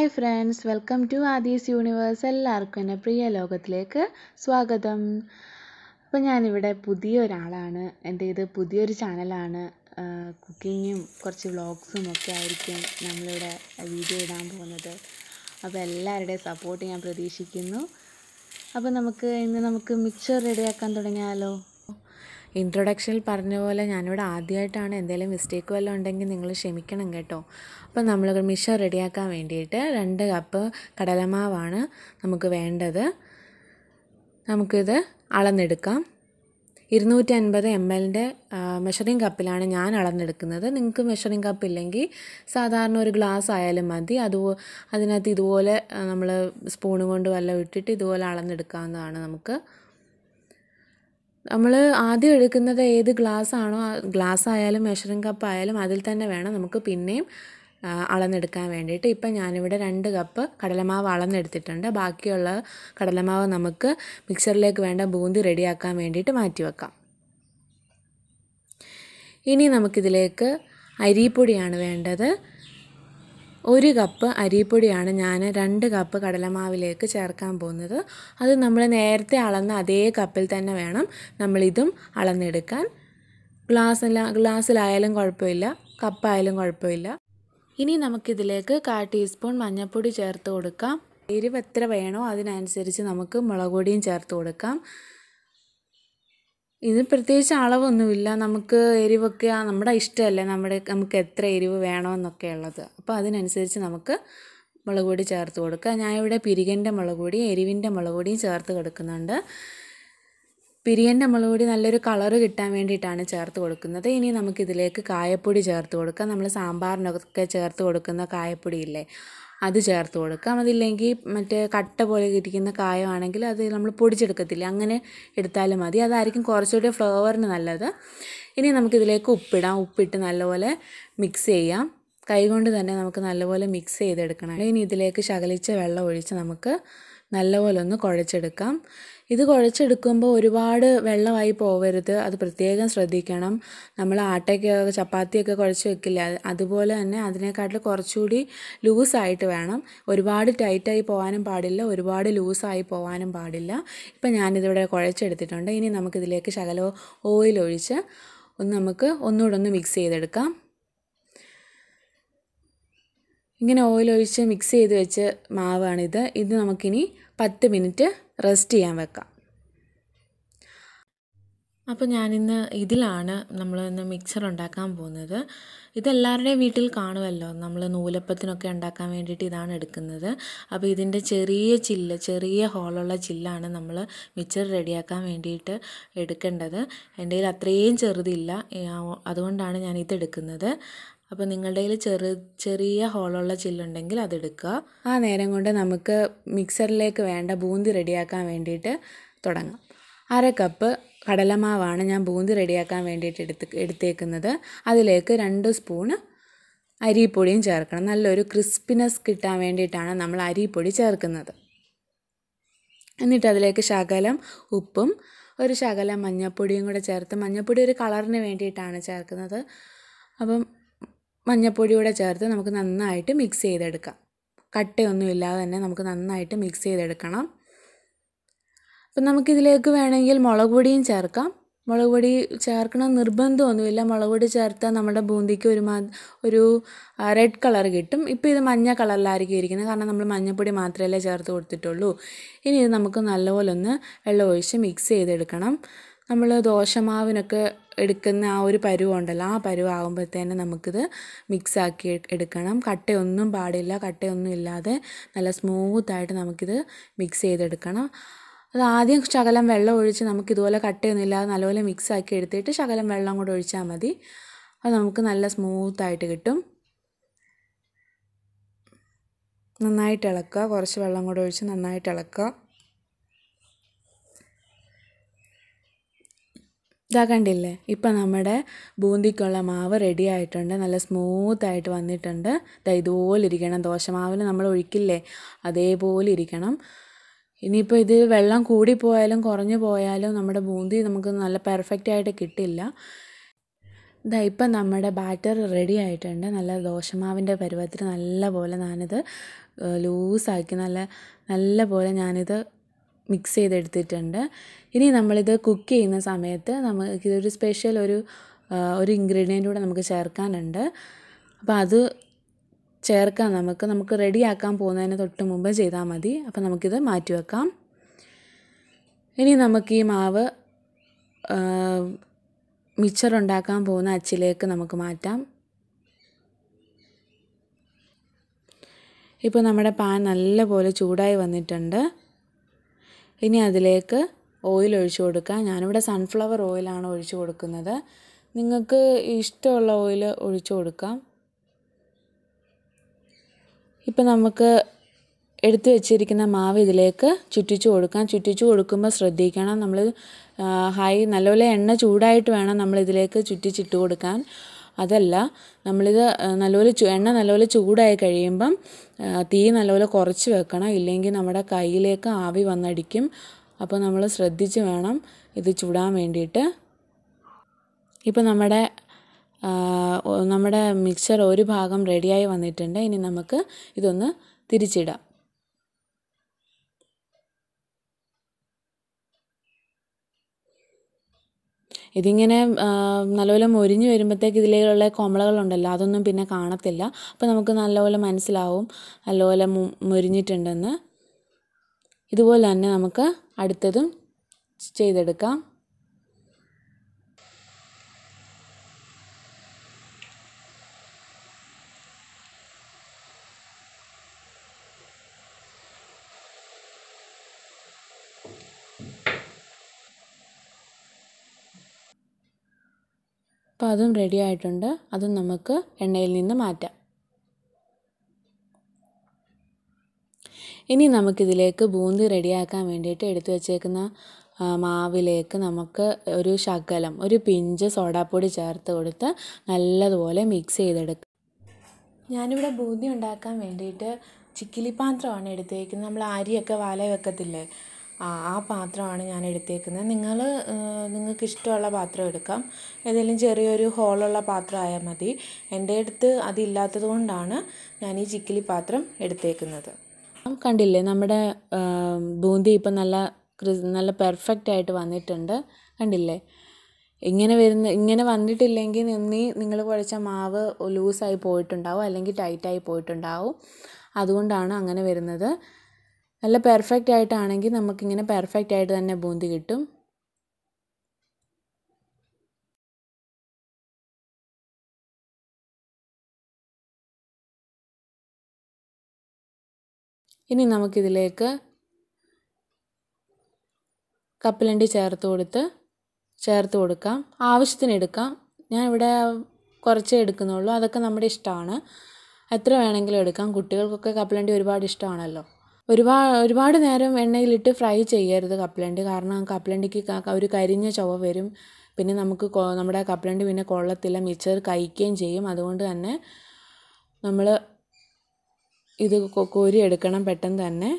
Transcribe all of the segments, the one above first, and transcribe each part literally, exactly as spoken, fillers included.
Hi friends, welcome to Aadhi's universe. എല്ലാവർക്കും എൻ്റെ പ്രിയ ലോകത്തിലേക്ക് സ്വാഗതം. അപ്പോൾ ഞാനിവിടെ പുതിയൊരാളാണ്, എൻ്റെ ഇത് പുതിയൊരു ചാനലാണ്. കുക്കിങ്ങും കുറച്ച് വ്ളോഗ്സും ഒക്കെ ആയിരിക്കും നമ്മളിവിടെ വീഡിയോ ഇടാൻ പോകുന്നത്. അപ്പോൾ എല്ലാവരുടെയും സപ്പോർട്ട് ഞാൻ പ്രതീക്ഷിക്കുന്നു. അപ്പോൾ നമുക്ക് ഇന്ന് നമുക്ക് മിക്സ്ചർ റെഡിയാക്കാൻ തുടങ്ങിയാലോ. ഇൻട്രൊഡക്ഷനിൽ പറഞ്ഞ പോലെ ഞാനിവിടെ ആദ്യമായിട്ടാണ്, എന്തെങ്കിലും മിസ്റ്റേക്ക് വല്ലതും ഉണ്ടെങ്കിൽ നിങ്ങൾ ക്ഷമിക്കണം കേട്ടോ. അപ്പോൾ നമ്മൾ മിക്സ്ചർ റെഡിയാക്കാൻ വേണ്ടിയിട്ട് രണ്ട് കപ്പ് കടലമാവാണ് നമുക്ക് വേണ്ടത്. നമുക്കിത് അളന്നെടുക്കാം. ഇരുന്നൂറ്റി അൻപത് എം എല്ലിൻ്റെ മെഷറിംഗ് കപ്പിലാണ് ഞാൻ അളന്നെടുക്കുന്നത്. നിങ്ങൾക്ക് മെഷറിംഗ് കപ്പ് ഇല്ലെങ്കിൽ സാധാരണ ഒരു ഗ്ലാസ് ആയാലും മതി. അതുപോ അതിനകത്ത് ഇതുപോലെ നമ്മൾ സ്പൂണ് കൊണ്ട് വല്ലതും ഇട്ടിട്ട് ഇതുപോലെ അളന്നെടുക്കാവുന്നതാണ് നമുക്ക്. നമ്മൾ ആദ്യം എടുക്കുന്നത് ഏത് ഗ്ലാസ് ആണോ, ഗ്ലാസ് ആയാലും മെഷറിംഗ് കപ്പ് ആയാലും അതിൽ തന്നെ വേണം നമുക്ക് പിന്നെയും അളന്നെടുക്കാൻ വേണ്ടിയിട്ട്. ഇപ്പം ഞാനിവിടെ രണ്ട് കപ്പ് കടലമാവ് അളന്നെടുത്തിട്ടുണ്ട്. ബാക്കിയുള്ള കടലമാവ് നമുക്ക് മിക്സറിലേക്ക് വേണ്ട ബൂന്തി റെഡിയാക്കാൻ വേണ്ടിയിട്ട് മാറ്റി വെക്കാം. ഇനി നമുക്കിതിലേക്ക് അരിപ്പൊടിയാണ് വേണ്ടത്. ഒരു കപ്പ് അരിപ്പൊടിയാണ് ഞാൻ രണ്ട് കപ്പ് കടലമാവിലേക്ക് ചേർക്കാൻ പോകുന്നത്. അത് നമ്മൾ നേരത്തെ അളന്ന അതേ കപ്പിൽ തന്നെ വേണം നമ്മളിതും അളന്നെടുക്കാൻ. ഗ്ലാസ്സില ഗ്ലാസ്സിലായാലും കുഴപ്പമില്ല, കപ്പായാലും കുഴപ്പമില്ല. ഇനി നമുക്കിതിലേക്ക് കാൽ ടീസ്പൂൺ മഞ്ഞൾപ്പൊടി ചേർത്ത് കൊടുക്കാം. എരിവ് എത്ര വേണോ അതിനനുസരിച്ച് നമുക്ക് മുളക് പൊടിയും ചേർത്ത് കൊടുക്കാം. ഇതിന് പ്രത്യേകിച്ച് അളവൊന്നുമില്ല. നമുക്ക് എരിവൊക്കെ നമ്മുടെ ഇഷ്ടമല്ലേ, നമ്മുടെ നമുക്ക് എത്ര എരിവ് വേണമെന്നൊക്കെ ഉള്ളത്. അപ്പോൾ അതിനനുസരിച്ച് നമുക്ക് മുളക് പൊടി ചേർത്ത് കൊടുക്കുക. ഞാനിവിടെ പിരികൻ്റെ മുളക് പൊടി, എരിവിൻ്റെ മുളക് പൊടിയും ചേർത്ത് കൊടുക്കുന്നുണ്ട്. പിരികൻ്റെ മുളക് പൊടി നല്ലൊരു കളറ് കിട്ടാൻ വേണ്ടിയിട്ടാണ് ചേർത്ത് കൊടുക്കുന്നത്. ഇനി നമുക്കിതിലേക്ക് കായപ്പൊടി ചേർത്ത് കൊടുക്കുക. നമ്മൾ സാമ്പാറിനൊക്കെ ചേർത്ത് കൊടുക്കുന്ന കായപ്പൊടിയില്ലേ, അത് ചേർത്ത് കൊടുക്കാം. അതില്ലെങ്കിൽ മറ്റേ കട്ട പോലെ ഇരിക്കുന്ന കായമാണെങ്കിൽ അത് നമ്മൾ പൊടിച്ചെടുക്കത്തില്ല, അങ്ങനെ എടുത്താലും മതി. അതായിരിക്കും കുറച്ചുകൂടി ഫ്ലേവറിന് നല്ലത്. ഇനി നമുക്കിതിലേക്ക് ഉപ്പിടാം. ഉപ്പിട്ട് നല്ലപോലെ മിക്സ് ചെയ്യാം. കൈകൊണ്ട് തന്നെ നമുക്ക് നല്ലപോലെ മിക്സ് ചെയ്തെടുക്കണം. ഇനി ഇതിലേക്ക് ശകലിച്ച വെള്ളം ഒഴിച്ച് നമുക്ക് നല്ലപോലെ ഒന്ന് കുഴച്ചെടുക്കാം. ഇത് കുഴച്ചെടുക്കുമ്പോൾ ഒരുപാട് വെള്ളമായി പോകരുത്, അത് പ്രത്യേകം ശ്രദ്ധിക്കണം. നമ്മൾ ആട്ടയ്ക്ക് ചപ്പാത്തിയൊക്കെ കുഴച്ച് വെക്കില്ല, അതുപോലെ തന്നെ അതിനേക്കാട്ടിൽ കുറച്ചുകൂടി ലൂസായിട്ട് വേണം. ഒരുപാട് ടൈറ്റായി പോകാനും പാടില്ല, ഒരുപാട് ലൂസായി പോകാനും പാടില്ല. ഇപ്പം ഞാനിതിവിടെ കുഴച്ചെടുത്തിട്ടുണ്ട്. ഇനി നമുക്കിതിലേക്ക് ശകലോ ഓയിലൊഴിച്ച് ഒന്ന് നമുക്ക് ഒന്നുകൂടെ ഒന്ന് മിക്സ് ചെയ്തെടുക്കാം. ഇങ്ങനെ ഓയിലൊഴിച്ച് മിക്സ് ചെയ്ത് വെച്ച് മാവാണിത്. ഇത് നമുക്കിനി പത്ത് മിനിറ്റ് റെസ്റ്റ് ചെയ്യാൻ വെക്കാം. അപ്പോൾ ഞാനിന്ന് ഇതിലാണ് നമ്മൾ ഇന്ന് മിക്സർ ഉണ്ടാക്കാൻ പോകുന്നത്. ഇതെല്ലാവരുടെയും വീട്ടിൽ കാണുമല്ലോ, നമ്മൾ നൂലപ്പത്തിനൊക്കെ ഉണ്ടാക്കാൻ വേണ്ടിയിട്ട് ഇതാണ് എടുക്കുന്നത്. അപ്പോൾ ഇതിൻ്റെ ചെറിയ ചില്ല്, ചെറിയ ഹോളുള്ള ചില്ലാണ് നമ്മൾ മിക്സർ റെഡിയാക്കാൻ വേണ്ടിയിട്ട് എടുക്കേണ്ടത്. എൻ്റെ കയ്യിൽ അത്രയും ചെറുതില്ല, അതുകൊണ്ടാണ് ഞാൻ ഇതെടുക്കുന്നത്. അപ്പോൾ നിങ്ങളുടെ കയ്യിൽ ചെറു ചെറിയ ഹോളുള്ള ചില്ലുണ്ടെങ്കിൽ അതെടുക്കുക. ആ നേരം കൊണ്ട് നമുക്ക് മിക്സറിലേക്ക് വേണ്ട ബൂന്തി റെഡിയാക്കാൻ വേണ്ടിയിട്ട് തുടങ്ങാം. അര കപ്പ് കടലമാവാണ് ഞാൻ ബൂന്തി റെഡിയാക്കാൻ വേണ്ടിയിട്ട് എടുത്ത് എടുത്തേക്കുന്നത്. അതിലേക്ക് രണ്ട് സ്പൂണ് അരിപ്പൊടിയും ചേർക്കണം. നല്ലൊരു ക്രിസ്പിനെസ് കിട്ടാൻ വേണ്ടിയിട്ടാണ് നമ്മൾ അരിപ്പൊടി ചേർക്കുന്നത്. എന്നിട്ട് അതിലേക്ക് ശകലം ഉപ്പും ഒരു ശകലം മഞ്ഞൾപ്പൊടിയും കൂടെ ചേർത്ത്, മഞ്ഞൾപ്പൊടി ഒരു കളറിന് വേണ്ടിയിട്ടാണ് ചേർക്കുന്നത്. അപ്പം മഞ്ഞപ്പൊടിയോടെ ചേർത്ത് നമുക്ക് നന്നായിട്ട് മിക്സ് ചെയ്തെടുക്കാം. കട്ടയൊന്നുമില്ലാതെ തന്നെ നമുക്ക് നന്നായിട്ട് മിക്സ് ചെയ്തെടുക്കണം. അപ്പം നമുക്കിതിലേക്ക് വേണമെങ്കിൽ മുളക് പൊടിയും ചേർക്കാം. മുളക് പൊടി ചേർക്കണം നിർബന്ധമൊന്നുമില്ല. മുളക് പൊടി ചേർത്താൽ നമ്മുടെ ബൂന്തിക്ക് ഒരു ഒരു റെഡ് കളർ കിട്ടും. ഇപ്പോൾ ഇത് മഞ്ഞ കളറിലായിരിക്കും ഇരിക്കുന്നത്, കാരണം നമ്മൾ മഞ്ഞപ്പൊടി മാത്രമല്ലേ ചേർത്ത് കൊടുത്തിട്ടുള്ളൂ. ഇനി ഇത് നമുക്ക് നല്ലപോലെ ഒന്ന് വെള്ളം ഒഴിച്ച് മിക്സ് ചെയ്തെടുക്കണം. നമ്മൾ ദോശമാവിനൊക്കെ എടുക്കുന്ന ആ ഒരു പരുവുണ്ടല്ലോ, ആ പരുവാകുമ്പോഴത്തേന് നമുക്കിത് മിക്സാക്കി എടുക്കണം. കട്ടയൊന്നും പാടില്ല, കട്ടയൊന്നും ഇല്ലാതെ നല്ല സ്മൂത്തായിട്ട് നമുക്കിത് മിക്സ് ചെയ്തെടുക്കണം. അത് ആദ്യം ശകലം വെള്ളം ഒഴിച്ച് നമുക്കിതുപോലെ കട്ടയൊന്നും ഇല്ലാതെ നല്ലപോലെ മിക്സാക്കി എടുത്തിട്ട് ശകലം വെള്ളം കൂടെ ഒഴിച്ചാൽ മതി. അത് നമുക്ക് നല്ല സ്മൂത്തായിട്ട് കിട്ടും. നന്നായിട്ട് ഇളക്കുക. കുറച്ച് വെള്ളം കൂടെ ഒഴിച്ച് നന്നായിട്ട് ഇളക്കുക. ഇതാ കണ്ടില്ലേ, ഇപ്പം നമ്മുടെ ബൂന്തിക്കുള്ള മാവ് റെഡി ആയിട്ടുണ്ട്. നല്ല സ്മൂത്തായിട്ട് വന്നിട്ടുണ്ട്. ഇതാ ഇതുപോലെ ഇരിക്കണം. ദോശമാവിന് നമ്മൾ ഒഴിക്കില്ലേ, അതേപോലെ ഇരിക്കണം. ഇനിയിപ്പോൾ ഇത് വെള്ളം കൂടിപ്പോയാലും കുറഞ്ഞു പോയാലും നമ്മുടെ ബൂന്തി നമുക്ക് നല്ല പെർഫെക്റ്റായിട്ട് കിട്ടില്ല. ഇതാ ഇപ്പോൾ നമ്മുടെ ബാറ്റർ റെഡി ആയിട്ടുണ്ട്. നല്ല ദോശമാവിൻ്റെ പരുവത്തിൽ നല്ലപോലെ ഞാനിത് ലൂസാക്കി നല്ല നല്ലപോലെ ഞാനിത് മിക്സ് ചെയ്തെടുത്തിട്ടുണ്ട്. ഇനി നമ്മളിത് കുക്ക് ചെയ്യുന്ന സമയത്ത് നമുക്ക് ഇതൊരു സ്പെഷ്യൽ ഒരു ഒരു ഇൻഗ്രീഡിയൻ്റ് കൂടെ നമുക്ക് ചേർക്കാനുണ്ട്. അപ്പോൾ അത് ചേർക്കാൻ നമുക്ക് നമുക്ക് റെഡിയാക്കാൻ പോകുന്നതിന് തൊട്ട് മുമ്പ് ചെയ്താൽ മതി. അപ്പോൾ നമുക്കിത് മാറ്റി വെക്കാം. ഇനി നമുക്ക് ഈ മാവ് മിച്ചർ ഉണ്ടാക്കാൻ പോകുന്ന അച്ചിലേക്ക് നമുക്ക് മാറ്റാം. ഇപ്പോൾ നമ്മുടെ പാൻ നല്ലപോലെ ചൂടായി വന്നിട്ടുണ്ട്. ഇനി അതിലേക്ക് ഓയിൽ ഒഴിച്ചു കൊടുക്കുക. ഞാനിവിടെ സൺഫ്ലവർ ഓയിലാണ് ഒഴിച്ചു കൊടുക്കുന്നത്. നിങ്ങൾക്ക് ഇഷ്ടമുള്ള ഓയിൽ ഒഴിച്ചു കൊടുക്കാം. ഇപ്പോൾ നമുക്ക് എടുത്തു വെച്ചിരിക്കുന്ന മാവ് ഇതിലേക്ക് ചുറ്റിച്ചു കൊടുക്കാം. ചുറ്റിച്ചു കൊടുക്കുമ്പോൾ ശ്രദ്ധിക്കണം, നമ്മൾ ഹൈ നല്ലപോലെ എണ്ണ ചൂടായിട്ട് വേണം നമ്മളിതിലേക്ക് ചുറ്റിച്ചിട്ട് കൊടുക്കാൻ. അതല്ല, നമ്മളിത് നല്ലപോലെ എണ്ണ നല്ലപോലെ ചൂടായി കഴിയുമ്പം തീ നല്ലപോലെ കുറച്ച് വെക്കണം, ഇല്ലെങ്കിൽ നമ്മുടെ കയ്യിലേക്ക് ആവി വന്നടിക്കും. അപ്പോൾ നമ്മൾ ശ്രദ്ധിച്ച് വേണം ഇത് ചുടാൻ വേണ്ടിയിട്ട്. ഇപ്പോൾ നമ്മുടെ നമ്മുടെ മിക്സർ ഒരു ഭാഗം റെഡിയായി വന്നിട്ടുണ്ട്. ഇനി നമുക്ക് ഇതൊന്ന് തിരിച്ചിടാം. ഇതിങ്ങനെ നല്ലപോലെ മൊരിഞ്ഞ് വരുമ്പോഴത്തേക്ക് ഇതിലുള്ള കോമളകളുണ്ടല്ലോ അതൊന്നും പിന്നെ കാണത്തില്ല. അപ്പോൾ നമുക്ക് നല്ലപോലെ മനസ്സിലാവും നല്ലപോലെ മൊരിഞ്ഞിട്ടുണ്ടെന്ന്. ഇതുപോലെ തന്നെ നമുക്ക് അടുത്തതും ചെയ്തെടുക്കാം. അപ്പോൾ അതും റെഡി ആയിട്ടുണ്ട്. അതും നമുക്ക് എണ്ണയിൽ നിന്ന് മാറ്റാം. ഇനി നമുക്കിതിലേക്ക് ബൂന്തി റെഡിയാക്കാൻ വേണ്ടിയിട്ട് എടുത്തു വച്ചേക്കുന്ന മാവിലേക്ക് നമുക്ക് ഒരു ശകലം ഒരു പിഞ്ച് സോഡാപ്പൊടി ചേർത്ത് കൊടുത്ത് നല്ലതുപോലെ മിക്സ് ചെയ്തെടുക്കാം. ഞാനിവിടെ ബൂന്തി ഉണ്ടാക്കാൻ വേണ്ടിയിട്ട് ചിക്കിലി പാത്രമാണ് എടുത്തേക്കുന്നത്. നമ്മൾ അരിയൊക്കെ വാല വെക്കത്തില്ലേ, ആ പാത്രമാണ് ഞാൻ എടുത്തേക്കുന്നത്. നിങ്ങൾ നിങ്ങൾക്ക് ഇഷ്ടമുള്ള പാത്രം എടുക്കാം, ഏതെങ്കിലും ചെറിയൊരു ഹോളുള്ള പാത്രം ആയാൽ മതി. എൻ്റെ അടുത്ത് അതില്ലാത്തത് കൊണ്ടാണ് ഞാൻ ഈ ചിക്കിലി പാത്രം എടുത്തേക്കുന്നത്. കണ്ടില്ലേ, നമ്മുടെ ബൂന്തി ഇപ്പം നല്ല നല്ല പെർഫെക്റ്റ് ആയിട്ട് വന്നിട്ടുണ്ട്. കണ്ടില്ലേ, ഇങ്ങനെ വരുന്ന ഇങ്ങനെ വന്നിട്ടില്ലെങ്കിൽ നീ നിങ്ങൾ കുഴച്ച മാവ് ലൂസായി പോയിട്ടുണ്ടാവും, അല്ലെങ്കിൽ ടൈറ്റായി പോയിട്ടുണ്ടാവും. അതുകൊണ്ടാണ് അങ്ങനെ വരുന്നത്. നല്ല പെർഫെക്റ്റ് ആയിട്ടാണെങ്കിൽ നമുക്കിങ്ങനെ പെർഫെക്റ്റ് ആയിട്ട് തന്നെ ബൂന്തി കിട്ടും. ഇനി നമുക്കിതിലേക്ക് കപ്പലണ്ടി ചേർത്ത് കൊടുത്ത് ചേർത്ത് കൊടുക്കാം. ആവശ്യത്തിന് എടുക്കാം. ഞാനിവിടെ കുറച്ചേ എടുക്കുന്നുള്ളൂ. അതൊക്കെ നമ്മുടെ ഇഷ്ടമാണ്, എത്ര വേണമെങ്കിലും എടുക്കാം. കുട്ടികൾക്കൊക്കെ കപ്പലണ്ടി ഒരുപാട് ഇഷ്ടമാണല്ലോ. ഒരുപാട് ഒരുപാട് നേരം എണ്ണയിലിട്ട് ഫ്രൈ ചെയ്യരുത് കപ്പലണ്ടി, കാരണം കപ്പലണ്ടിക്ക് ഒരു കരിഞ്ഞ ചുവ വരും. പിന്നെ നമുക്ക് നമ്മുടെ കപ്പലണ്ടി പിന്നെ കൊള്ളത്തില്ല, മിച്ചർ കഴിക്കുകയും ചെയ്യും. അതുകൊണ്ട് തന്നെ നമ്മൾ ഇത് കോരി എടുക്കണം പെട്ടെന്ന് തന്നെ.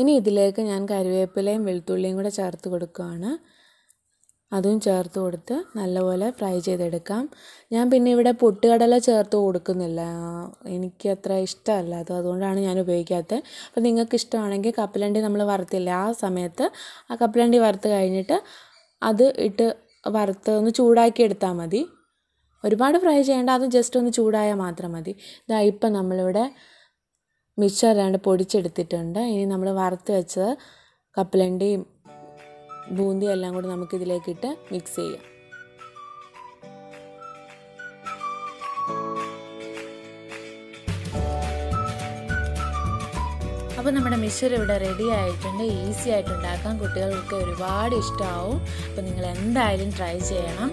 ഇനി ഇതിലേക്ക് ഞാൻ കറിവേപ്പിലയും വെളുത്തുള്ളിയും കൂടെ ചേർത്ത് കൊടുക്കുകയാണ്. അതും ചേർത്ത് കൊടുത്ത് നല്ലപോലെ ഫ്രൈ ചെയ്തെടുക്കാം. ഞാൻ പിന്നെ ഇവിടെ പൊട്ടുകടല ചേർത്ത് കൊടുക്കുന്നില്ല, എനിക്ക് അത്ര ഇഷ്ടമല്ല അത്, അതുകൊണ്ടാണ് ഞാൻ ഉപയോഗിക്കാത്തത്. അപ്പോൾ നിങ്ങൾക്ക് ഇഷ്ടമാണെങ്കിൽ കപ്പലണ്ടി നമ്മൾ വറുത്തില്ല ആ സമയത്ത് ആ കപ്പലണ്ടി വറുത്ത് കഴിഞ്ഞിട്ട് അത് ഇട്ട് വറുത്ത് ഒന്ന് ചൂടാക്കി എടുത്താൽ മതി. ഒരുപാട് ഫ്രൈ ചെയ്യേണ്ട, അത് ജസ്റ്റ് ഒന്ന് ചൂടായാൽ മാത്രം മതി. ഇതാ ഇപ്പം നമ്മളിവിടെ മിക്സർ അല്ലാണ്ട് പൊടിച്ചെടുത്തിട്ടുണ്ട്. ഇനി നമ്മൾ വറുത്ത് വെച്ചത് കപ്പലണ്ടിയും ബൂന്തി എല്ലാം കൂടി നമുക്കിതിലേക്കിട്ട് മിക്സ് ചെയ്യാം. അപ്പോൾ നമ്മുടെ മിക്സർ ഇവിടെ റെഡി ആയിട്ടുണ്ട്. ഈസി ആയിട്ട് ഉണ്ടാക്കാം, കുട്ടികൾക്ക് ഒരുപാട് ഇഷ്ടമാവും. അപ്പോൾ നിങ്ങൾ എന്തായാലും ട്രൈ ചെയ്യണം.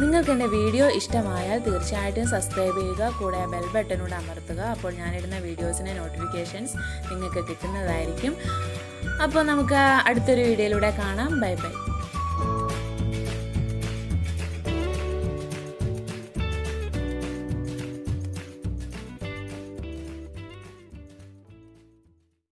നിങ്ങൾക്ക് എൻ്റെ വീഡിയോ ഇഷ്ടമായാൽ തീർച്ചയായിട്ടും സബ്സ്ക്രൈബ് ചെയ്യുക, കൂടെ ബെൽ ബട്ടനോട് അമർത്തുക. അപ്പോൾ ഞാനിടുന്ന വീഡിയോസിൻ്റെ നോട്ടിഫിക്കേഷൻസ് നിങ്ങൾക്ക് കിട്ടുന്നതായിരിക്കും. അപ്പോൾ നമുക്ക് അടുത്തൊരു വീഡിയോയിലൂടെ കാണാം. Bye by.